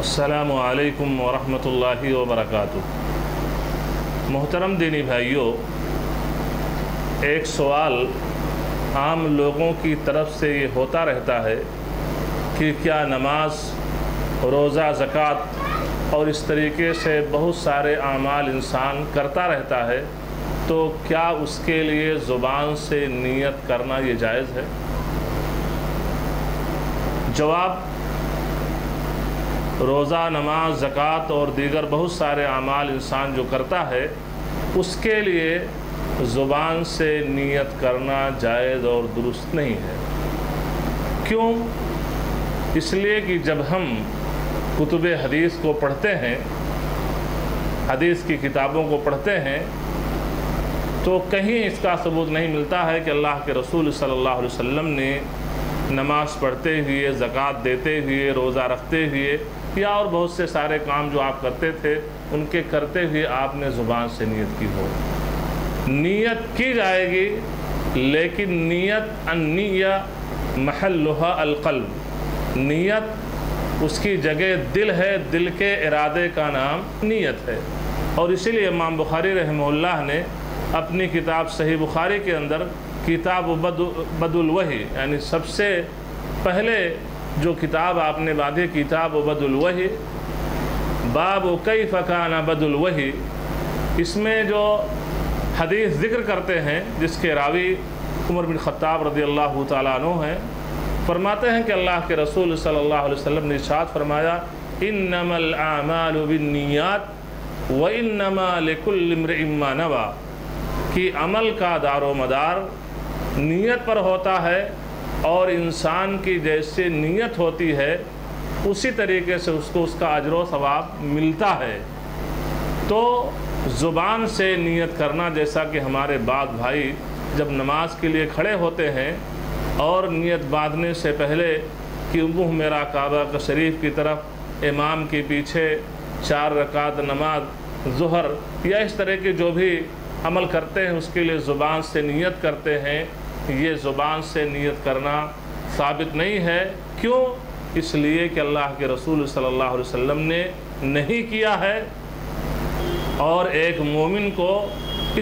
السلام علیکم ورحمۃ اللہ وبرکاتہ۔ محترم دینی بھائیوں، ایک سوال عام لوگوں کی طرف سے یہ ہوتا رہتا ہے کہ کیا نماز، روزہ، زکوٰۃ اور اس طریقے سے بہت سارے اعمال انسان کرتا رہتا ہے تو کیا اس کے لیے زبان سے نیت کرنا یہ جائز ہے؟ جواب: روزہ، نماز، زکوٰۃ اور دیگر بہت سارے اعمال انسان جو کرتا ہے اس کے لیے زبان سے نیت کرنا جائز اور درست نہیں ہے۔ کیوں؟ اس لیے کہ جب ہم کتب حدیث کو پڑھتے ہیں، حدیث کی کتابوں کو پڑھتے ہیں تو کہیں اس کا ثبوت نہیں ملتا ہے کہ اللہ کے رسول صلی اللہ علیہ وسلم نے نماز پڑھتے ہوئے، زکوٰۃ دیتے ہوئے، روزہ رکھتے ہوئے یا اور بہت سے سارے کام جو آپ کرتے تھے ان کے کرتے ہوئے آپ نے زبان سے نیت کی ہو۔ نیت کی جائے گی، لیکن نیت النیہ محلھا القلب، نیت اس کی جگہ دل ہے، دل کے ارادے کا نام نیت ہے۔ اور اسی لیے امام بخاری رحمہ اللہ نے اپنی کتاب صحیح بخاری کے اندر کتاب بدء الوحی، یعنی سب سے پہلے جو کتاب آپ نے بادی کتاب بدء الوحی، باب کیف کان بدء الوحی، اس میں جو حدیث ذکر کرتے ہیں جس کے راوی عمر بن خطاب رضی اللہ تعالیٰ عنہ ہیں، فرماتے ہیں کہ اللہ کے رسول صلی اللہ علیہ وسلم نے ارشاد فرمایا: انما الاعمال بالنیات وانما لکل امرئ ما نویٰ، کہ عمل کا دار و مدار نیت پر ہوتا ہے اور انسان کی جیسے نیت ہوتی ہے اسی طریقے سے اس کو اس کا اجر و ثواب ملتا ہے۔ تو زبان سے نیت کرنا، جیسا کہ ہمارے بعض بھائی جب نماز کے لیے کھڑے ہوتے ہیں اور نیت باندھنے سے پہلے کہ منہ میرا کعبہ شریف کی طرف، امام کے پیچھے 4 رکعت نماز ظہر یا اس طرح کے جو بھی عمل کرتے ہیں اس کے لیے زبان سے نیت کرتے ہیں، یہ زبان سے نیت کرنا ثابت نہیں ہے۔ کیوں؟ اس لیے کہ اللہ کے رسول صلی اللہ علیہ وسلم نے نہیں کیا ہے۔ اور ایک مومن کو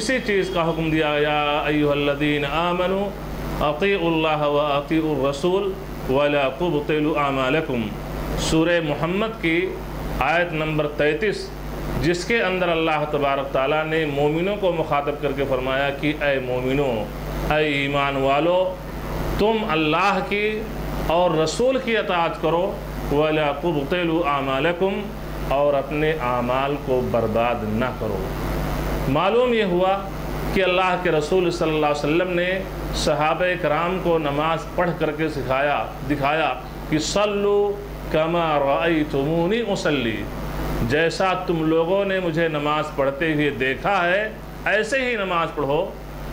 اسی چیز کا حکم دیا: یا ایہا الذین آمنوا اطیعوا اللہ و اطیعوا الرسول ولا تبطلوا اعمالکم، سورہ محمد کی آیت نمبر 33، جس کے اندر اللہ تبارک تعالیٰ نے مومنوں کو مخاطب کر کے فرمایا کہ اے مومنوں، اے ایمان والو، تم اللہ کی اور رسول کی اطاعت کرو، وَلَا تُبْطِلُوا اعمالکم، اور اپنے اعمال کو برباد نہ کرو۔ معلوم یہ ہوا کہ اللہ کے رسول صلی اللہ علیہ وسلم نے صحابہ کرام کو نماز پڑھ کر کے سکھایا، دکھایا کہ صَلُّوا كَمَا رَأَيْتُمُونِي اُصَلِّي، جیسا تم لوگوں نے مجھے نماز پڑھتے ہوئے دیکھا ہے ایسے ہی نماز پڑھو۔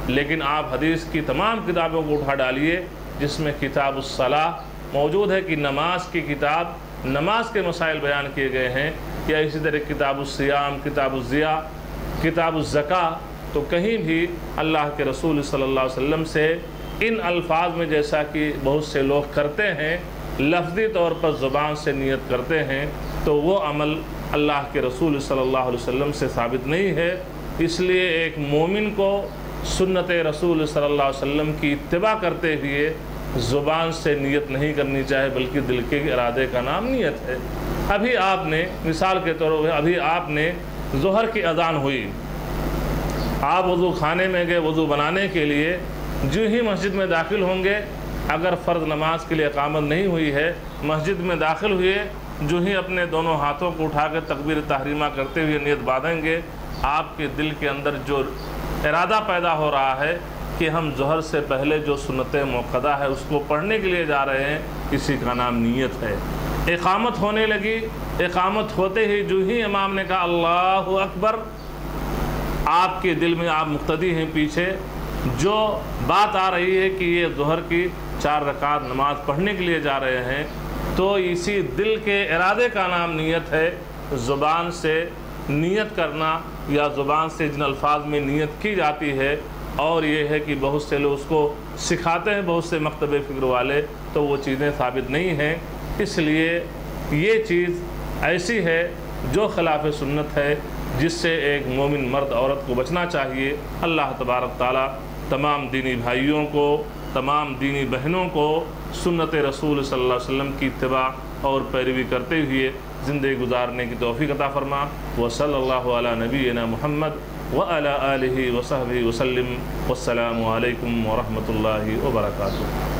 لیکن آپ حدیث کی تمام کتابوں کو اٹھا ڈالیے جس میں کتاب الصلاۃ موجود ہے کہ نماز کی کتاب، نماز کے مسائل بیان کیے گئے ہیں، یا اسی طرح کتاب الصیام، کتاب الضیاء، کتاب الزکاة، تو کہیں بھی اللہ کے رسول صلی اللہ علیہ وسلم سے ان الفاظ میں، جیسا کہ بہت سے لوگ کرتے ہیں لفظی طور پر زبان سے نیت کرتے ہیں، تو وہ عمل اللہ کے رسول صلی اللہ علیہ وسلم سے ثابت نہیں ہے۔ اس لیے ایک مومن کو سنت رسول صلی اللہ علیہ وسلم کی اتباع کرتے ہوئے زبان سے نیت نہیں کرنی چاہیے، بلکہ دل کے ارادے کا نام نیت ہے۔ ابھی آپ نے مثال کے طور پر ظہر کی اذان ہوئی، آپ وضو خانے میں گئے وضو بنانے کے لیے، جو ہی مسجد میں داخل ہوں گے، اگر فرض نماز کے لیے اقامت نہیں ہوئی ہے، مسجد میں داخل ہوئے جو ہی اپنے دونوں ہاتھوں کو اٹھا کے تکبیر تحریمہ کرتے ہوئے نیت باندھیں گے، آپ کے دل کے اندر جو ارادہ پیدا ہو رہا ہے کہ ہم ظہر سے پہلے جو سنت موقتہ ہے اس کو پڑھنے کے لیے جا رہے ہیں، اسی کا نام نیت ہے۔ اقامت ہونے لگی، اقامت ہوتے ہی جو ہی امام نے کہا اللہ اکبر، آپ کے دل میں، آپ مقتدی ہیں، پیچھے جو بات آ رہی ہے کہ یہ ظہر کی 4 رکعت نماز پڑھنے کے لیے جا رہے ہیں، تو اسی دل کے ارادے کا نام نیت ہے۔ زبان سے نیت کرنا یا زبان سے جن الفاظ میں نیت کی جاتی ہے، اور یہ ہے کہ بہت سے لوگ اس کو سکھاتے ہیں، بہت سے مکتب فکر والے، تو وہ چیزیں ثابت نہیں ہیں۔ اس لیے یہ چیز ऐसी है जो खिलाफ सुन्नत है, जिससे एक मोमिन मर्द औरत को बचना चाहिए। अल्लाह तबारक ताला तमाम दीनी भाइयों को, तमाम दीनी बहनों को सुन्नत रसूल सल्लल्लाहु अलैहि वसल्लम की इत्तबा और पैरवी करते हुए ज़िंदगी गुजारने की तौफीक अता फरमा। व सल्लल्लाहु अला नबीना मुहम्मद व अला आलिहि व सहबिहि वसल्लम। वस्सलामु अलैकुम व रहमतुल्लाहि व बरकातुहू।